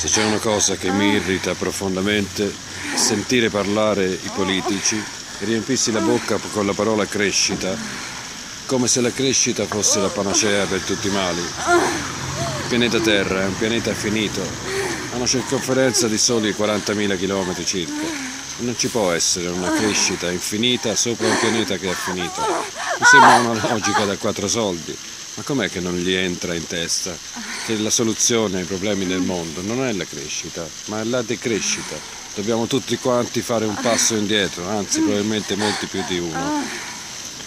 Se c'è una cosa che mi irrita profondamente, sentire parlare i politici e riempirsi la bocca con la parola crescita, come se la crescita fosse la panacea per tutti i mali. Il pianeta Terra è un pianeta finito, ha una circonferenza di soli 40.000 km circa. Non ci può essere una crescita infinita sopra un pianeta che è finito. Mi sembra una logica da 4 soldi. Ma com'è che non gli entra in testa che la soluzione ai problemi del mondo non è la crescita, ma è la decrescita? Dobbiamo tutti quanti fare un passo indietro, anzi probabilmente molti più di uno.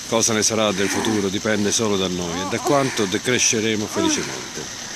Cosa ne sarà del futuro dipende solo da noi e da quanto decresceremo felicemente.